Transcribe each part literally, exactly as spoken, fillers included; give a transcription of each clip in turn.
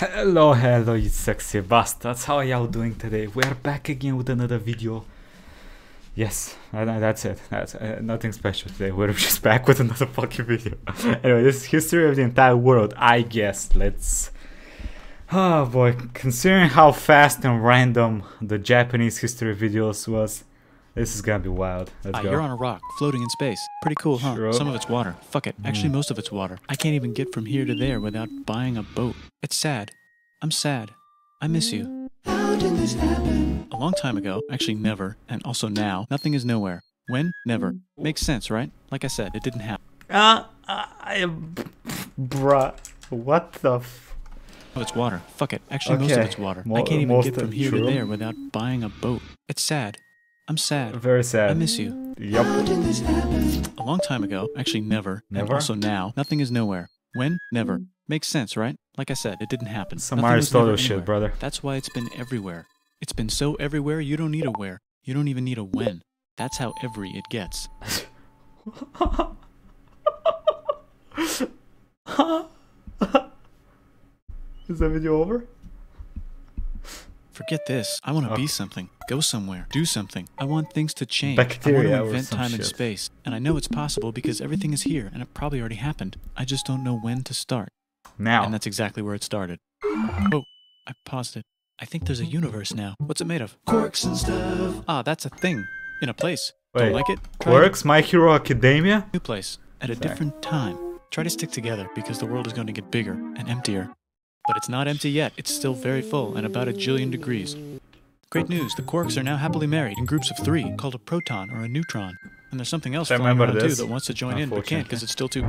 Hello, hello, you sexy bastards. How are y'all doing today? We're back again with another video. Yes, that's it. That's uh, nothing special today. We're just back with another fucking video. Anyway, this is history of the entire world, I guess. Let's... Oh boy, considering how fast and random the Japanese history videos was, this is gonna be wild. Let's uh, go. You're on a rock, floating in space. Pretty cool, huh? Sure. Some of it's water. Fuck it. Actually, mm. most of it's water. I can't even get from here to there without buying a boat. It's sad. I'm sad. I miss you. How did this happen? A long time ago, actually never, and also now, nothing is nowhere. When? Never. Makes sense, right? Like I said, it didn't happen. Uh, I... Bruh. What the f... Oh, it's water. Fuck it. Actually, okay. most of it's water. Mo I can't even get from here true. to there without buying a boat. It's sad. I'm sad. Very sad. I miss you. Yep. How did this happen? A long time ago, actually never, never, and also now, nothing is nowhere. When? Never. Makes sense, right? Like I said, it didn't happen. Some Aristotle shit, brother. That's why it's been everywhere. It's been so everywhere, you don't need a where. You don't even need a when. That's how every it gets. Is that video over? Forget this. I want to okay. be something. Go somewhere. Do something. I want things to change. Bacteria I want to invent time shit. and space. And I know it's possible because everything is here and it probably already happened. I just don't know when to start. Now. And that's exactly where it started. Oh, I paused it. I think there's a universe now. What's it made of? Quarks and stuff. Ah, that's a thing. In a place. Wait, don't like it? Try quarks? It. My Hero Academia? New place. At a Sorry. different time. Try to stick together because the world is going to get bigger and emptier. But it's not empty yet. It's still very full and about a jillion degrees. Great news, the quarks are now happily married in groups of three, called a proton or a neutron. And there's something else flying around too that wants to join in but can't because it's still too...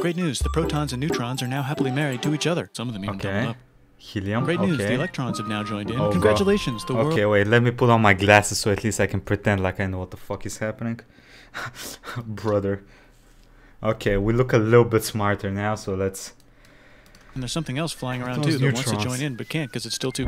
Great news, the protons and neutrons are now happily married to each other. Some of them even okay. double up. Helium, Great news, okay. the electrons have now joined in. Oh, Congratulations, God. the world... Okay, wait, let me put on my glasses so at least I can pretend like I know what the fuck is happening. Brother. Okay, we look a little bit smarter now, so let's... And there's something else flying around Those too neutrons. that wants to join in but can't because it's still too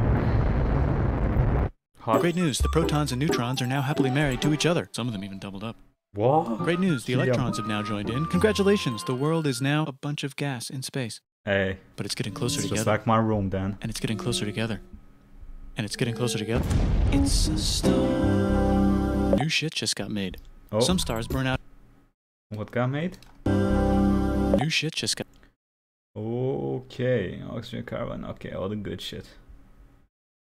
hot. Great news, the protons and neutrons are now happily married to each other. Some of them even doubled up. What? Great news, the electrons yeah. have now joined in. Congratulations, the world is now a bunch of gas in space. Hey. But it's getting closer it's together. Just like my room, Dan. And it's getting closer together. And it's getting closer together. It's a star. New shit just got made. Oh. Some stars burn out. What got made? New shit just got... Okay, oxygen, carbon, okay, all the good shit.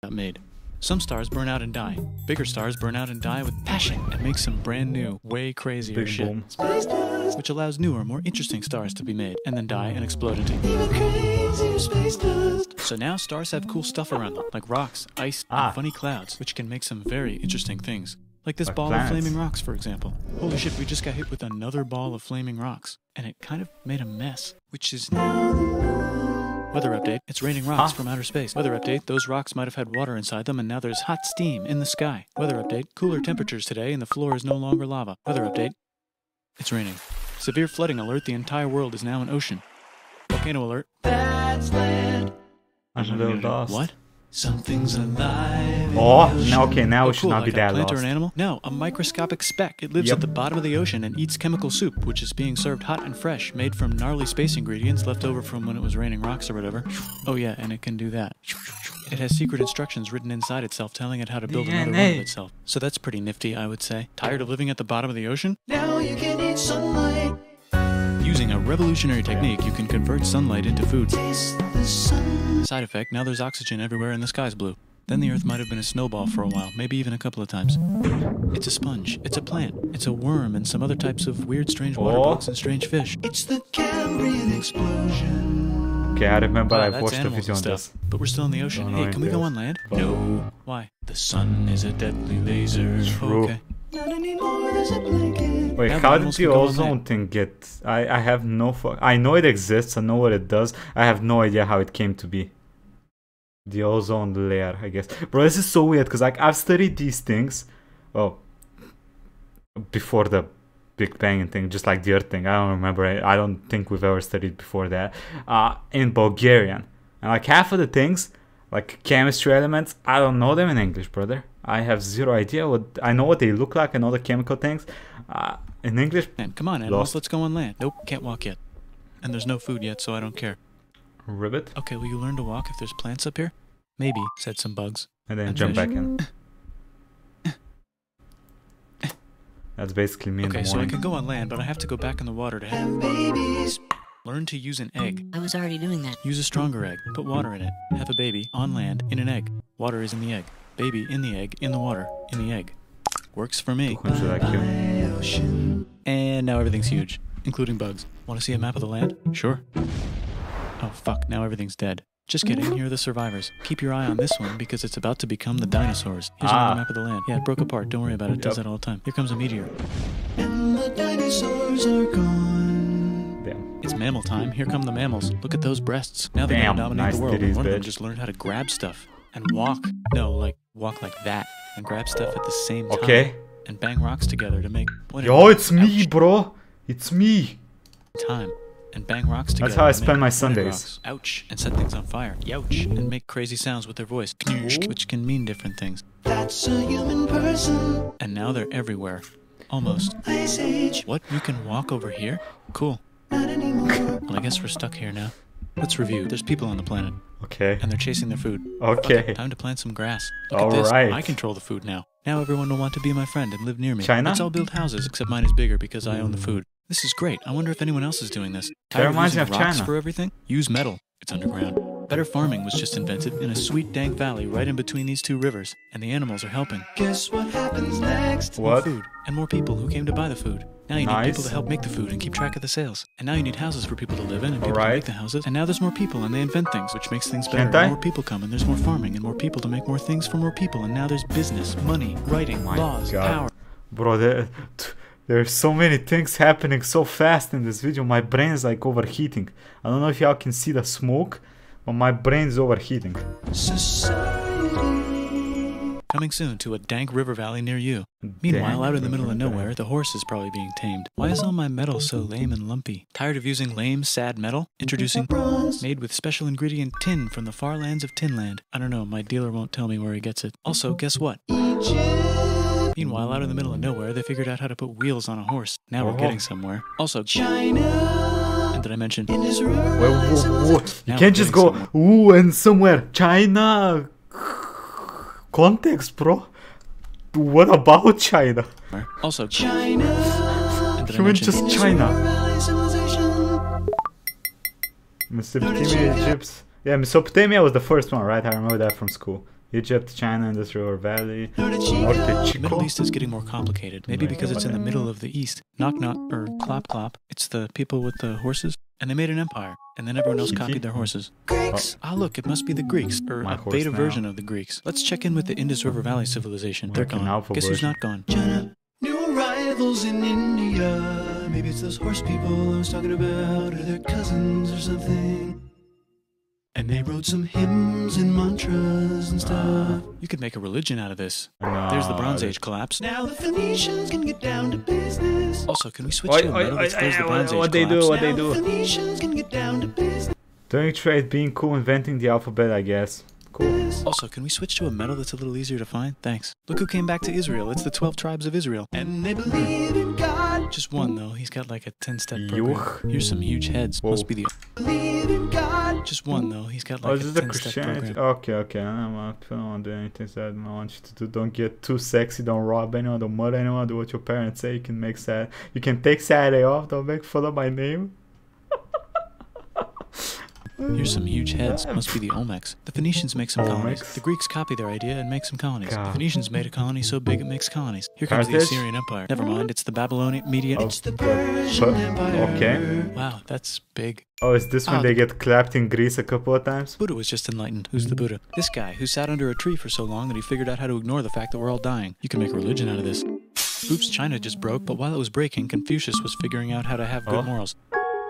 Got made. Some stars burn out and die. Bigger stars burn out and die with passion and make some brand new, way crazier Big shit. Boom. Which allows newer, more interesting stars to be made and then die and explode into even crazier space dust. So now stars have cool stuff around them, like rocks, ice, ah. and funny clouds, which can make some very interesting things. Like this like ball plants. of flaming rocks, for example. Holy shit, we just got hit with another ball of flaming rocks. And it kind of made a mess, which is now... Weather update, it's raining rocks huh? from outer space. Weather update, those rocks might have had water inside them and now there's hot steam in the sky. Weather update, cooler temperatures today and the floor is no longer lava. Weather update, it's raining. Severe flooding alert, the entire world is now an ocean. Volcano alert. That's land. I'm a little lost. What? Something's alive. Oh, now, okay, now oh, it should cool, not like be that lost. A plant or an animal? No, a microscopic speck. It lives yep. at the bottom of the ocean and eats chemical soup, which is being served hot and fresh, made from gnarly space ingredients left over from when it was raining rocks or whatever. Oh yeah, and it can do that. It has secret instructions written inside itself telling it how to build D N A. Another one of itself. So that's pretty nifty, I would say. Tired of living at the bottom of the ocean? Now you can eat sunlight. Using a revolutionary technique, you can convert sunlight into food. Taste the sun. Side effect, now there's oxygen everywhere and the sky's blue. Then the earth might have been a snowball for a while, maybe even a couple of times. It's a sponge, it's a plant, it's a worm and some other types of weird strange water oh. bugs and strange fish. It's the Cambrian explosion. Okay, I remember oh, I've watched a video on this. But we're still in the ocean. Hey, can we go on land? But no. Why? The sun is a deadly laser. True. Okay. Not anymore, there's a blanket. Wait, how did the ozone thing get... I, I have no fuck... I know it exists, I know what it does. I have no idea how it came to be. The ozone layer, I guess. Bro, this is so weird, because like, I've studied these things... Oh. Before the Big Bang and thing, just like the Earth thing. I don't remember. I, I don't think we've ever studied before that. Uh, in Bulgarian. And like half of the things... Like chemistry elements, I don't know them in English, brother. I have zero idea what I know what they look like and all the chemical things. Uh, in English, man, come on, animals, lost. let's go on land. Nope, can't walk yet, and there's no food yet, so I don't care. Ribbit. Okay, will you learn to walk if there's plants up here? Maybe, said some bugs. And then and jump fish. back in. That's basically me in the morning. Okay, so I can go on land, but I have to go back in the water to have babies. Learn to use an egg. I was already doing that. Use a stronger egg. Put water in it. Have a baby on land in an egg. Water is in the egg. Baby in the egg. In the water. In the egg. Works for me. And now everything's huge, including bugs. Want to see a map of the land? Sure. Oh fuck, now everything's dead. Just kidding, here are the survivors. Keep your eye on this one because it's about to become the dinosaurs. Here's ah. another map of the land. Yeah, it broke apart, don't worry about it, it yep. does that all the time. Here comes a meteor. And the dinosaurs are gone. Damn. It's mammal time, here come the mammals. Look at those breasts. Now they're gonna dominate nice the world. Titties, one of them just learned how to grab stuff and walk. No, like, walk like that and grab stuff at the same time. Okay. And bang rocks together to make... Yo, it's me, bro! It's me! Time. And bang rocks together. That's how I spend my Sundays. Ouch, and set things on fire. Youch, and make crazy sounds with their voice, which can mean different things. That's a human person. And now they're everywhere, almost. Ice age. What? You can walk over here? Cool. Not anymore. Well, I guess we're stuck here now. Let's review. There's people on the planet. Okay. And they're chasing their food. Okay. okay time to plant some grass. Look all at this. Right. I control the food now. Now everyone will want to be my friend and live near me. China. Let's all build houses, except mine is bigger because I own the food. This is great. I wonder if anyone else is doing this. That reminds me of China. For everything? Use metal. It's underground. Better farming was just invented in a sweet dank valley right in between these two rivers, and the animals are helping. Guess what happens next? What? More food, and more people who came to buy the food. Now you nice. need people to help make the food and keep track of the sales. And now you need houses for people to live in and people right. to make the houses. And now there's more people and they invent things, which makes things better. And more people come and there's more farming and more people to make more things for more people. And now there's business, money, writing, My laws, God. power. Bro, there... There are so many things happening so fast in this video, my brain is like overheating. I don't know if y'all can see the smoke, but my brain is overheating. Society. Coming soon to a dank river valley near you. Meanwhile, dank out in the middle of nowhere, the horse is probably being tamed. Why is all my metal so lame and lumpy? Tired of using lame, sad metal? Introducing bronze, made with special ingredient tin from the far lands of Tinland. I don't know, my dealer won't tell me where he gets it. Also, guess what? Egypt. Meanwhile, out in the middle of nowhere, they figured out how to put wheels on a horse. Now oh. we're getting somewhere. Also, China. And did I mention? In Israel. Well, whoa, whoa. You can't just go, somewhere. ooh, and somewhere. China. Context, bro. What about China? Also, China. And did I mention? just China. Mesopotamia, Egypt. Yeah, Mesopotamia was the first one, right? I remember that from school. Egypt, China, and this river valley. The Middle East is getting more complicated. Maybe because it's in the middle of the East. Knock knock, or clop clop. It's the people with the horses. And they made an empire. And then everyone else copied their horses. Greeks! Oh. Ah look, it must be the Greeks. Or My a beta now. version of the Greeks. Let's check in with the Indus River Valley civilization. They're gone. Guess version. who's not gone? China. New arrivals in India. Maybe it's those horse people I was talking about. Or their cousins or something. And they wrote some hymns and mantras and stuff. You could make a religion out of this. No. There's the Bronze Age collapse. Now the Phoenicians can get down to business. Also, can we switch oi, to a metal that there's the Bronze Age What they collapse. do, what now they do. The Phoenicians can get down to business. During trade, being cool, inventing the alphabet, I guess. Cool. Also, can we switch to a metal that's a little easier to find? Thanks. Look who came back to Israel. It's the twelve tribes of Israel. And they believe in God. Just one, though. He's got like a ten-step program. Yuck. Here's some huge heads. Whoa. Must be the... Believe in God. Just one though, he's got like oh, is a ten-step Okay, okay, I'm not, I don't want to do anything sad. I want you to do, don't get too sexy, don't rob anyone, don't murder anyone, do what your parents say, you can make sad. You can take Saturday off, don't make fun of my name. Here's some huge heads, must be the Olmecs. The Phoenicians make some colonies. Olmecs. The Greeks copy their idea and make some colonies. God. The Phoenicians made a colony so big it makes colonies. Here comes Carthage? the Assyrian Empire. Never mind, it's the Babylonian Median. Oh. It's the Persian Empire. Okay. Wow, that's big. Oh, is this when oh, they get clapped in Greece a couple of times? Buddha was just enlightened. Who's the Buddha? This guy who sat under a tree for so long that he figured out how to ignore the fact that we're all dying. You can make a religion out of this. Oops, China just broke, but while it was breaking, Confucius was figuring out how to have good oh. morals.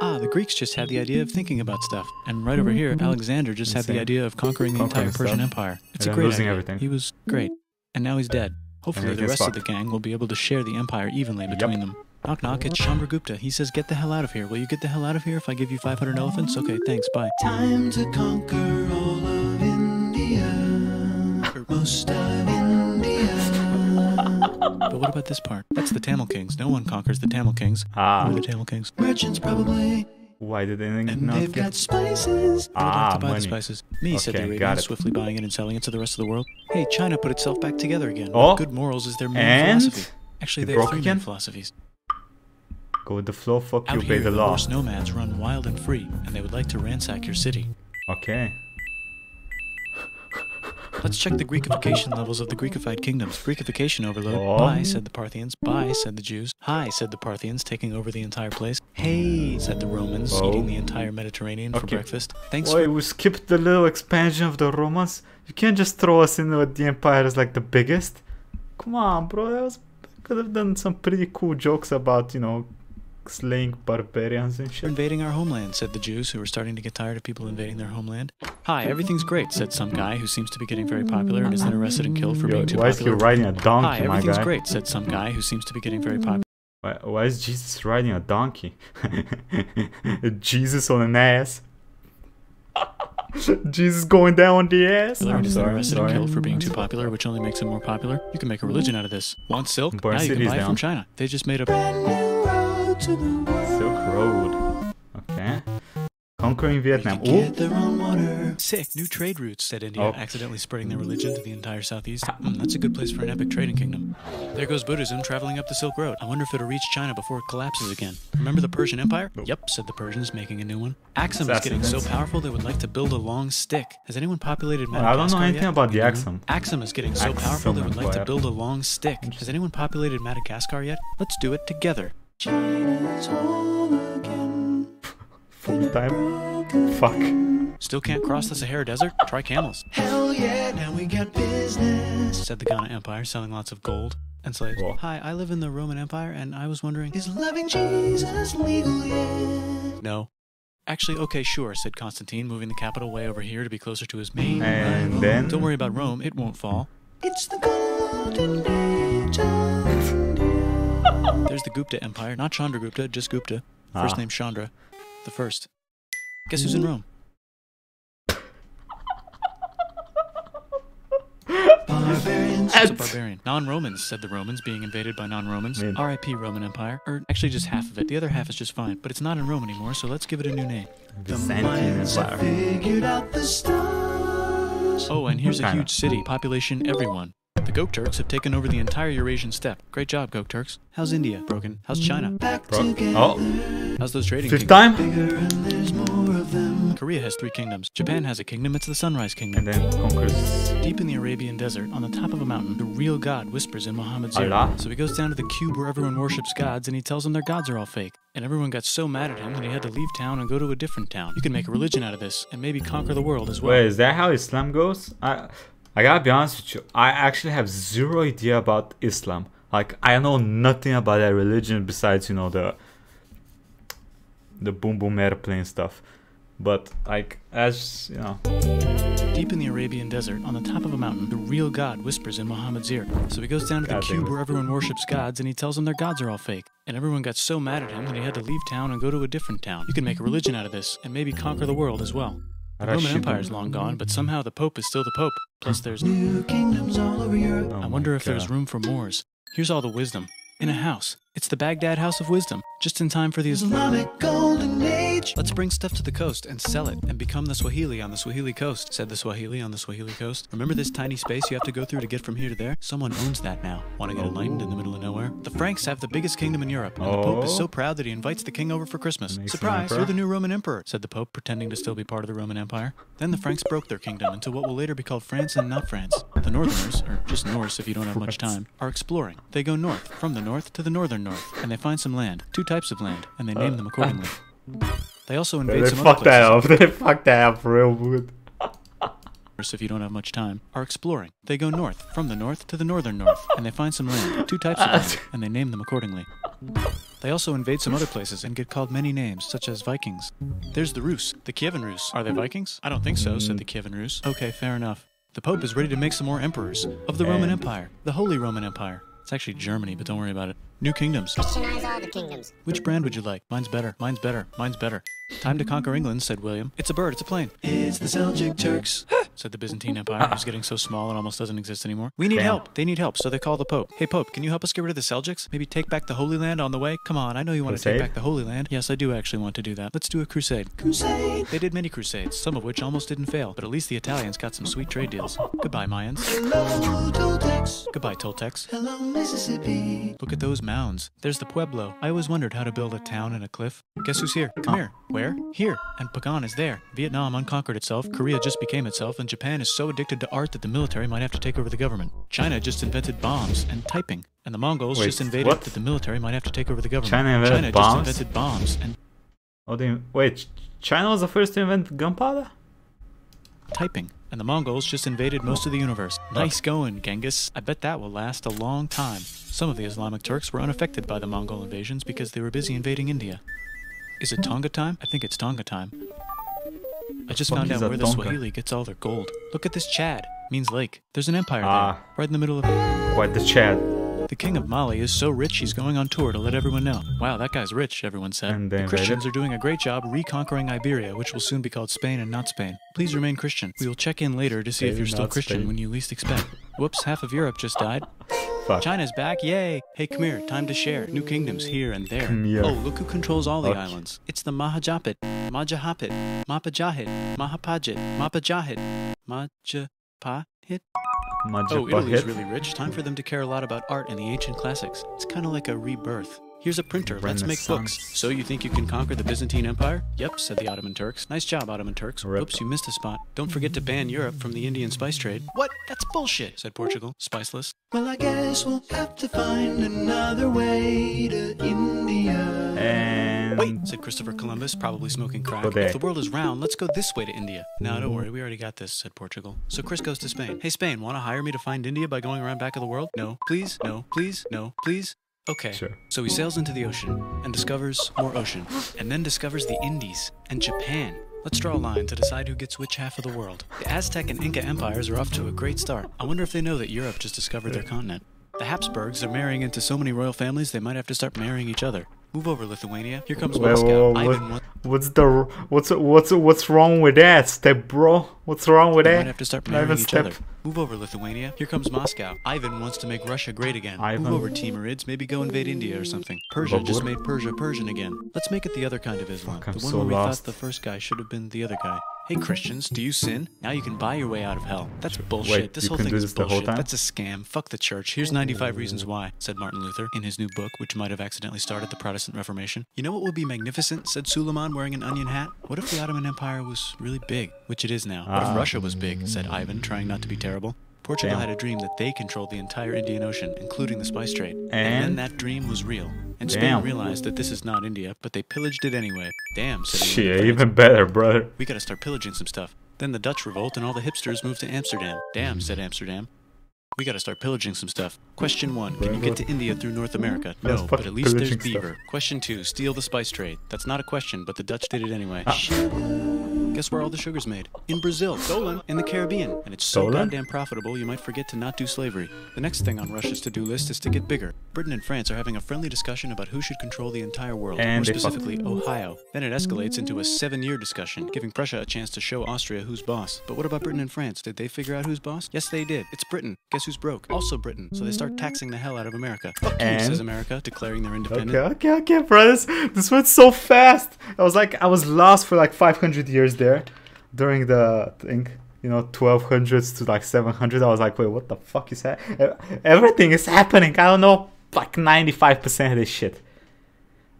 Ah, the Greeks just had the idea of thinking about stuff. And right over here, Alexander just Insane. had the idea of conquering the conquering entire Persian stuff. Empire. It's and a great losing idea. Everything. He was great. And now he's dead. Hopefully the rest fucked. of the gang will be able to share the empire evenly between yep. them. Knock knock, it's Chandragupta. He says, get the hell out of here. Will you get the hell out of here if I give you five hundred elephants? Okay, thanks, bye. Time to conquer all of India. Or most of India. But what about this part? That's the Tamil Kings. No one conquers the Tamil Kings. Ah. Who are the Tamil Kings? Merchants, probably. Why did they not and they've get... got spices. Ah, like to buy money. The spices. Me, okay, said the Arabian, swiftly buying it and selling it to the rest of the world. Hey, China put itself back together again. Oh. Good morals is their main and philosophy. Actually, they have three main philosophies. Go with the flow, fuck you, obey the law. Norse nomads run wild and free, and they would like to ransack your city. Okay. Let's check the Greekification levels of the Greekified kingdoms. Greekification overload. Oh. Bye, said the Parthians. Bye, said the Jews. Hi, said the Parthians, taking over the entire place. Hey, said the Romans, oh. eating the entire Mediterranean okay. for breakfast. Thanks Boy, for- we skipped the little expansion of the Romans. You can't just throw us in with the empire is like the biggest. Come on, bro. That was- could have done some pretty cool jokes about, you know, slaying barbarians and shit. We're invading our homeland, said the Jews, who were starting to get tired of people invading their homeland. Hi, everything's great, said some guy who seems to be getting very popular and is then arrested and killed for Yo, being too why popular. Why is he riding a donkey, Hi, everything's my guy. great, said some guy who seems to be getting very popular. Why, why is Jesus riding a donkey? Jesus on an ass. Jesus going down on the ass. I'm is sorry, arrested sorry. and killed for being too popular, which only makes him more popular. You can make a religion out of this. Want silk? Burn now you can buy it from China. They just made a... Silk Road. Okay. Conquering Vietnam. Ooh. Sick. New trade routes, said India, oh. accidentally spreading their religion to the entire southeast. Mm, that's a good place for an epic trading kingdom. There goes Buddhism traveling up the Silk Road. I wonder if it'll reach China before it collapses again. Remember the Persian Empire? Nope. Yep, said the Persians, making a new one. Axum is getting so powerful they would like to build a long stick. Has anyone populated Madagascar? I don't know anything yet? about the Axum. Axum is getting so Axum powerful they would like to build a long stick. Has anyone populated Madagascar yet? Let's do it together. China's home again. Full time. Fuck. Still can't cross the Sahara Desert? Try camels. Hell yeah, now we got business, said the Ghana Empire, selling lots of gold and slaves. Whoa. Hi, I live in the Roman Empire, and I was wondering, is loving Jesus legal yet? No. Actually, okay, sure, said Constantine, moving the capital way over here to be closer to his main And rival. then... Don't worry about Rome, it won't fall. It's the golden age of... There's the Gupta Empire, not Chandragupta, just Gupta. First ah. name Chandra, the first. Guess who's in Rome? Barbarians. It's a barbarian. Non-Romans, said the Romans, being invaded by non-Romans. R I P Roman Empire, or actually just half of it. The other half is just fine, but it's not in Rome anymore, so let's give it a new name. The Byzantines figured out the stars. Oh, and here's a huge city, population everyone. The Gok Turks have taken over the entire Eurasian steppe. Great job, Gok Turks. How's India? Broken. How's China? Back together. Oh. How's those trading Fifth kingdoms? Fifth time? More of them. Korea has three kingdoms. Japan has a kingdom. It's the Sunrise Kingdom. And then conquers. Deep in the Arabian desert, on the top of a mountain, the real god whispers in Muhammad's ear. So he goes down to the cube where everyone worships gods, and he tells them their gods are all fake. And everyone got so mad at him that he had to leave town and go to a different town. You can make a religion out of this, and maybe conquer the world as well. Wait, is that how Islam goes? I... I gotta be honest with you, I actually have zero idea about Islam. Like, I know nothing about that religion besides, you know, the the boom boom airplane stuff. But, like, as, you know... Deep in the Arabian desert, on the top of a mountain, the real god whispers in Muhammad's ear. So he goes down to the cube where everyone worships gods, and he tells them their gods are all fake. And everyone got so mad at him that he had to leave town and go to a different town. You can make a religion out of this, and maybe conquer the world as well. The Roman Empire is long gone, but somehow the Pope is still the Pope. Plus there's new kingdoms all over Europe. Oh I wonder if God. there's room for mores. Here's all the wisdom. In a house. It's the Baghdad House of Wisdom. Just in time for the Islamic Golden Age. Let's bring stuff to the coast and sell it and become the Swahili on the Swahili coast, said the Swahili on the Swahili coast. Remember this tiny space you have to go through to get from here to there? Someone owns that now. Want to get enlightened in the middle of nowhere? The Franks have the biggest kingdom in Europe, and oh. the Pope is so proud that he invites the king over for Christmas. Makes Surprise, you're the new Roman Emperor, said the Pope, pretending to still be part of the Roman Empire. Then the Franks broke their kingdom into what will later be called France and not France. The Northerners, or just Norse if you don't have much time, are exploring. They go north, from the north to the northern north, and they find some land, two types of land, and they name uh, them accordingly. They also invade they some other places. They fucked that up, they fucked that up real good. If you don't have much time, are exploring. They go north, from the north to the northern north, and they find some land, two types of land, and they name them accordingly. They also invade some other places and get called many names, such as Vikings. There's the Rus, the Kievan Rus. Are they Vikings? I don't think so, said the Kievan Rus. Okay, fair enough. The Pope is ready to make some more emperors of the and Roman Empire, the Holy Roman Empire. It's actually Germany, but don't worry about it. New kingdoms. Christianize all the kingdoms. Which brand would you like? Mine's better. Mine's better. Mine's better. Time to conquer England, said William. It's a bird. It's a plane. It's the Seljuk Turks, said the Byzantine Empire, who's getting so small it almost doesn't exist anymore. We need Damn. help. They need help, so they call the Pope. Hey, Pope, can you help us get rid of the Seljuks? Maybe take back the Holy Land on the way? Come on, I know you want crusade? to take back the Holy Land. Yes, I do actually want to do that. Let's do a crusade. Crusade! They did many crusades, some of which almost didn't fail, but at least the Italians got some sweet trade deals. Goodbye, Mayans. Hello, Toltecs. Goodbye, Toltecs. Hello, Mississippi. Look at those mounds. There's the Pueblo. I always wondered how to build a town and a cliff. Guess who's here? Come oh. here. Where? Here. And Pagan is there. Vietnam unconquered itself, Korea just became itself, and Japan is so addicted to art that the military might have to take over the government. China just invented bombs and typing, and the Mongols Wait, just invaded what? that the military might have to take over the government. China invented China bombs? Just invented bombs and... Oh, they... Wait, China was the first to invent gunpowder? Typing. And the Mongols just invaded most of the universe. Nice going, Genghis. I bet that will last a long time. Some of the Islamic Turks were unaffected by the Mongol invasions because they were busy invading India. Is it Tonga time? I think it's Tonga time. I just found out where the Swahili gets all their gold. Look at this Chad. Means lake. There's an empire ah, there. Right in the middle of... Quite the Chad. The king of Mali is so rich he's going on tour to let everyone know. Wow, that guy's rich, everyone said. And the Christians are doing a great job reconquering Iberia, which will soon be called Spain and not Spain. Please remain Christian. We will check in later to see Spain, if you're still Christian Spain. when you least expect. Whoops, half of Europe just died. Fuck. China's back, yay! Hey, come here, time to share. New kingdoms here and there. Yeah. Oh, look who controls all the okay. islands. It's the Mahajapit, Majapahit, Mapajahit, Mahapajit, Mapajahit, Majapahit. Oh, Italy's really rich. Time for them to care a lot about art and the ancient classics. It's kind of like a rebirth. Here's a printer, let's make books. So you think you can conquer the Byzantine Empire? Yep, said the Ottoman Turks. Nice job, Ottoman Turks. Rip. Oops, you missed a spot. Don't forget to ban Europe from the Indian spice trade. What? That's bullshit, said Portugal. Spiceless. Well, I guess we'll have to find another way to India. And... Wait, said Christopher Columbus, probably smoking crack. Okay. If the world is round, let's go this way to India. No, don't worry, we already got this, said Portugal. So Chris goes to Spain. Hey, Spain, want to hire me to find India by going around back of the world? No, please, no, please, no, please. Okay, sure. So he sails into the ocean and discovers more ocean, and then discovers the Indies and Japan. Let's draw a line to decide who gets which half of the world. The Aztec and Inca empires are off to a great start. I wonder if they know that Europe just discovered their continent. The Habsburgs are marrying into so many royal families they might have to start marrying each other. Move over, Lithuania. Here comes Moscow. Whoa, whoa, whoa, what, what's the what's what's what's wrong with that step, bro? What's wrong with that? Might have to start marrying each step. other. Move over, Lithuania. Here comes Moscow. Ivan wants to make Russia great again. Ivan. Move over, Timurids. Maybe go invade India or something. Persia Babur. just made Persia Persian again. Let's make it the other kind of Islam. Fuck, the one so where we lost. thought the first guy should have been the other guy. Hey Christians, do you sin? Now you can buy your way out of hell. That's bullshit. Wait, this whole thing is bullshit. That's a scam. Fuck the church. Here's ninety-five reasons why, said Martin Luther in his new book, which might have accidentally started the Protestant Reformation. You know what would be magnificent, said Suleiman wearing an onion hat? What if the Ottoman Empire was really big, which it is now? What if Russia was big, said Ivan, trying not to be terrible? Portugal Damn. had a dream that they controlled the entire Indian Ocean, including the spice trade. And, and then that dream was real. And Spain Damn. realized that this is not India, but they pillaged it anyway. Damn, said Shit, even better, brother. We gotta start pillaging some stuff. Then the Dutch revolt and all the hipsters moved to Amsterdam. Damn, said Amsterdam. We gotta start pillaging some stuff. Question one, can you get to India through North America? No, but at least there's beaver. Stuff. Question two, steal the spice trade. That's not a question, but the Dutch did it anyway. Ah. Guess where all the sugar's made? In Brazil, Solon, in the Caribbean. And it's so Solon? goddamn profitable you might forget to not do slavery. The next thing on Russia's to-do list is to get bigger. Britain and France are having a friendly discussion about who should control the entire world, and more specifically Ohio. Then it escalates into a seven-year discussion, giving Prussia a chance to show Austria who's boss. But what about Britain and France? Did they figure out who's boss? Yes, they did. It's Britain. Guess who's broke? Also Britain. So they start taxing the hell out of America. Fuck you, says America, declaring their independence. Okay, okay, okay, brothers. This went so fast. I was like, I was lost for like five hundred years there. During the thing, you know, twelve hundreds to like seven hundred, I was like, wait, what the fuck is that? Everything is happening. I don't know, like ninety-five percent of this shit.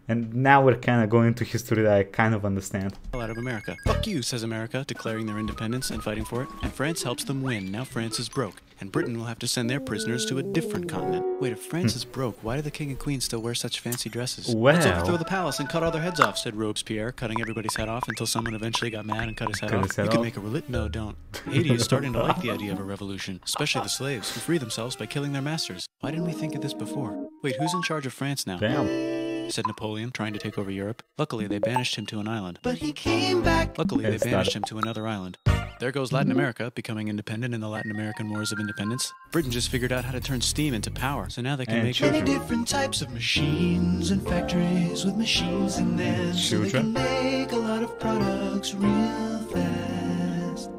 And now we're kind of going to history that I kind of understand. Out of America. Fuck you, says America, declaring their independence and fighting for it. And France helps them win. Now France is broke. And Britain will have to send their prisoners to a different continent. Wait, if France hmm. is broke, why do the king and queen still wear such fancy dresses? Well. Let's overthrow the palace and cut all their heads off, said Robespierre, cutting everybody's head off until someone eventually got mad and cut his head cut off. His head you off. can make a relit- No, don't. Haiti is starting to like the idea of a revolution, especially the slaves, who free themselves by killing their masters. Why didn't we think of this before? Wait, who's in charge of France now? Damn. Said Napoleon, trying to take over Europe. Luckily, they banished him to an island. But he came back. Luckily, they banished him to another island. There goes Latin America, becoming independent in the Latin American Wars of Independence. Britain just figured out how to turn steam into power, so now they can and make children. Many different types of machines and factories with machines in them. Children. So they can make a lot of products real fast.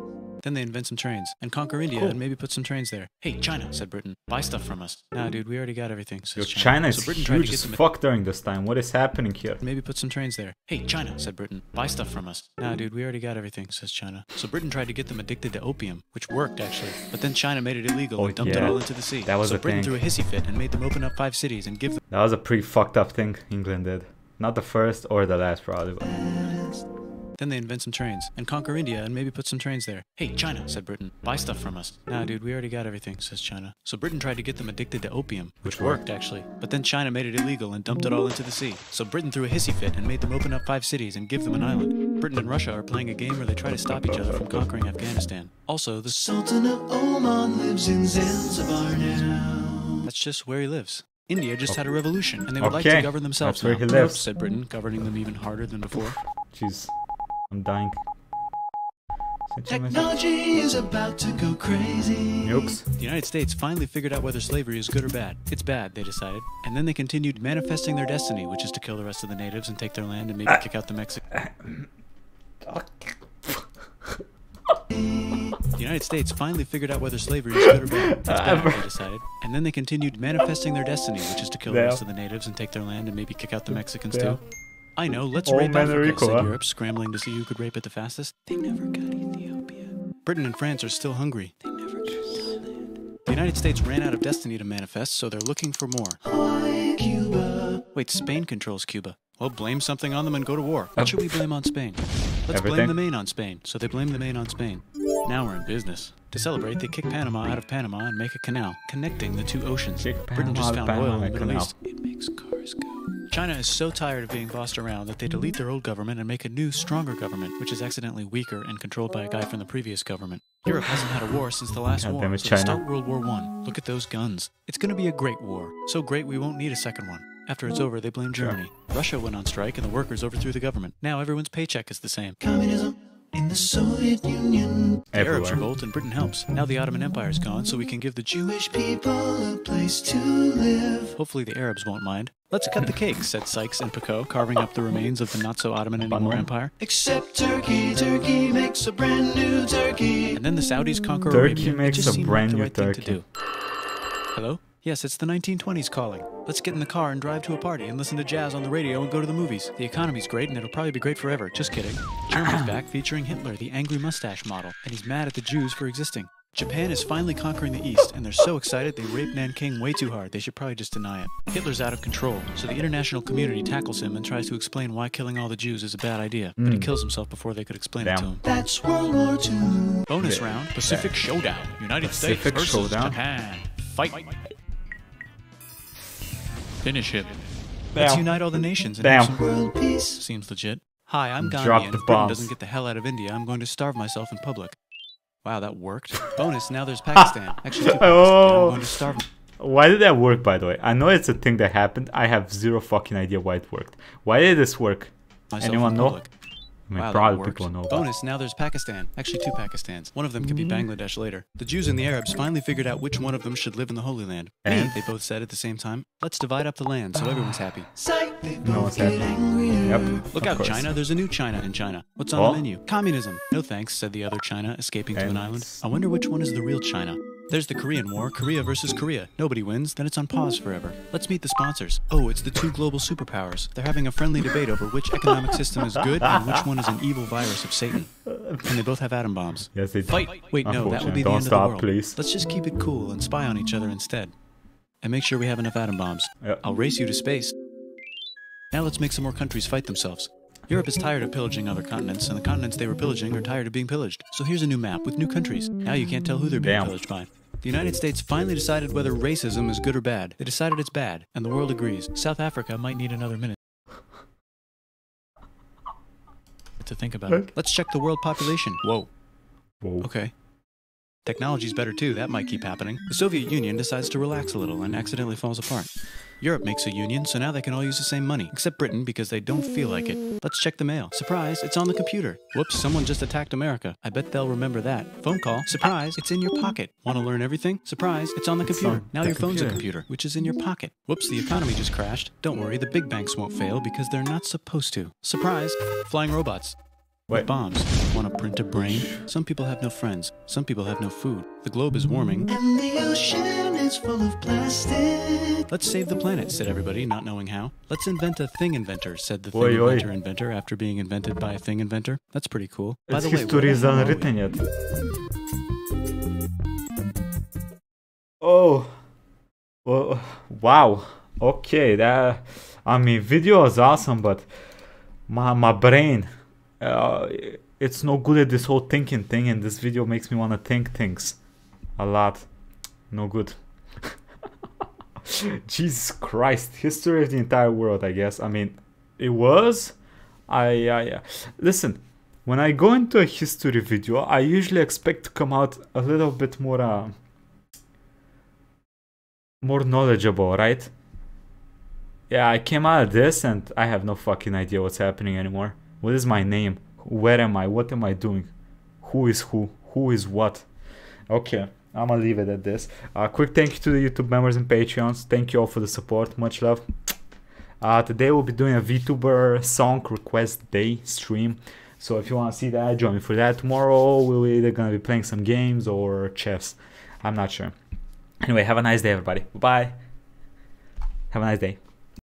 Then they invent some trains and conquer India cool. and maybe put some trains there. Hey, China, said Britain. Buy stuff from us. Nah, dude, we already got everything, says Yo, China. China is so huge tried to get as fuck during this time. What is happening here? Maybe put some trains there. Hey, China, said Britain. Buy stuff from us. Nah, dude, we already got everything, says China. So Britain tried to get them addicted to opium, which worked, actually. But then China made it illegal oh, and dumped yeah. it all into the sea. That was so Britain thing. threw a hissy fit and made them open up five cities and give them... That was a pretty fucked up thing England did. Not the first or the last, probably. Then they invent some trains and conquer India and maybe put some trains there. Hey, China, said Britain. Buy stuff from us. Nah, dude, we already got everything, says China. So Britain tried to get them addicted to opium, which, which worked, actually. But then China made it illegal and dumped it all into the sea. So Britain threw a hissy fit and made them open up five cities and give them an island. Britain and Russia are playing a game where they try to stop each other from conquering Afghanistan. Also, the Sultan of Oman lives in Zanzibar now. That's just where he lives. India just okay. had a revolution, and they would okay. like to govern themselves now. Nope, said Britain, governing them even harder than before. Jeez. I'm dying. Technology is about to go crazy. Oops. The United States finally figured out whether slavery is good or bad. It's bad, they decided. And then they continued manifesting their destiny, which is to kill the rest of the natives and take their land and maybe uh, kick out the Mexicans. Uh, the United States finally figured out whether slavery is good or bad. It's bad, they decided. And then they continued manifesting their destiny, which is to kill yeah. the rest of the natives and take their land and maybe kick out the Mexicans yeah. too. I know, let's oh, rape Africa, Rico, said huh? Europe, scrambling to see who could rape it the fastest. They never got Ethiopia. Britain and France are still hungry. They never got Thailand. The United States ran out of destiny to manifest, so they're looking for more. Hawaii, Cuba. Wait, Spain controls Cuba. Well, blame something on them and go to war. What should we blame on Spain? Let's Everything. blame the Maine on Spain. So they blame the Maine on Spain. Now we're in business. To celebrate, they kick Panama out of Panama and make a canal, connecting the two oceans. Kick Britain Panama just found Panama oil in the Middle East. It makes cars go. China is so tired of being bossed around that they delete their old government and make a new, stronger government, which is accidentally weaker and controlled by a guy from the previous government. Europe hasn't had a war since the last God war, damn it, so China. Start World War One. Look at those guns. It's gonna be a great war. So great we won't need a second one. After it's over, they blame Germany. Sure. Russia went on strike and the workers overthrew the government. Now everyone's paycheck is the same. Communism. In the Soviet Union. The Everywhere. Arabs revolt and Britain helps. Now the Ottoman Empire is gone, so we can give the Jewish people a place to live. Hopefully the Arabs won't mind. Let's cut the cake, said Sykes and Picot, carving up the remains of the not-so-Ottoman-anymore empire. Except Turkey, Turkey makes a brand new Turkey. And then the Saudis conquer Turkey Arabia. Makes it just a brand like the new right Turkey. Thing to do. Hello? Yes, it's the nineteen twenties calling. Let's get in the car and drive to a party and listen to jazz on the radio and go to the movies. The economy's great and it'll probably be great forever. Just kidding. Germany's back featuring Hitler, the angry mustache model, and he's mad at the Jews for existing. Japan is finally conquering the East, and they're so excited they rape Nanking way too hard. They should probably just deny it. Hitler's out of control, so the international community tackles him and tries to explain why killing all the Jews is a bad idea. Mm. But he kills himself before they could explain Damn. it to him. That's World War Two. Bonus yeah. round, Pacific yeah. Showdown. United Pacific States versus Showdown. Japan. Fight. Fight. Finish it. Let's Damn. unite all the nations and Damn. have some world peace. Seems legit. Hi, I'm Gandhi, Drop and the if Britain doesn't get the hell out of India, I'm going to starve myself in public. Wow, that worked. Bonus, now there's Pakistan. Actually, oh. I'm going to starve. Why did that work, by the way? I know it's a thing that happened. I have zero fucking idea why it worked. Why did this work? Myself Anyone know? Public. I mean, wow, probably people know. Bonus, now there's Pakistan. Actually, two Pakistans. One of them could be Bangladesh later. The Jews and the Arabs finally figured out which one of them should live in the Holy Land. And? They both said at the same time, let's divide up the land so everyone's happy. No one's happy. Yep. Look out, China. There's a new China in China. What's on oh? the menu? Communism. No thanks, said the other China, escaping and to an island. I wonder which one is the real China. There's the Korean War, Korea versus Korea. Nobody wins, then it's on pause forever. Let's meet the sponsors. Oh, it's the two global superpowers. They're having a friendly debate over which economic system is good and which one is an evil virus of Satan. And they both have atom bombs. Yes, they do. Fight! Wait, no, that would be the Don't end stop, of the world. Please. Let's just keep it cool and spy on each other instead. And make sure we have enough atom bombs. Yep. I'll race you to space. Now let's make some more countries fight themselves. Europe is tired of pillaging other continents, and the continents they were pillaging are tired of being pillaged. So here's a new map with new countries. Now you can't tell who they're being Damn. pillaged by. The United States finally decided whether racism is good or bad. They decided it's bad, and the world agrees. South Africa might need another minute to think about it. Let's check the world population. Whoa. Whoa. Okay. Technology's better too, that might keep happening. The Soviet Union decides to relax a little and accidentally falls apart. Europe makes a union, so now they can all use the same money, except Britain because they don't feel like it. Let's check the mail. Surprise, it's on the computer. Whoops, someone just attacked America. I bet they'll remember that. Phone call. Surprise, it's in your pocket. Want to learn everything? Surprise, it's on the computer. On now the your computer. phone's a computer, which is in your pocket. Whoops, the economy just crashed. Don't worry, the big banks won't fail because they're not supposed to. Surprise, flying robots. with bombs. Want to print a brain? Some people have no friends. Some people have no food. The globe is warming. And the ocean is full of plastic. Let's save the planet, said everybody, not knowing how. Let's invent a thing inventor, said the thing oy, inventor oy. inventor after being invented by a thing inventor. That's pretty cool. By the way, oh. Well, wow. Okay, that, I mean, video is awesome, but my, my brain, uh, it's no good at this whole thinking thing, and this video makes me want to think things a lot. No good. Jesus Christ, history of the entire world, I guess. I mean, it was, I, I, listen, when I go into a history video, I usually expect to come out a little bit more, uh, more knowledgeable, right? Yeah, I came out of this and I have no fucking idea what's happening anymore. What is my name? Where am I? What am I doing? Who is who? Who is what? Okay, I'm gonna leave it at this. Uh, quick thank you to the YouTube members and Patreons. Thank you all for the support. Much love. Uh, today we'll be doing a VTuber song request day stream. So if you want to see that, join me for that. Tomorrow we're either gonna be playing some games or chess. I'm not sure. Anyway, have a nice day, everybody. Bye-bye. Have a nice day.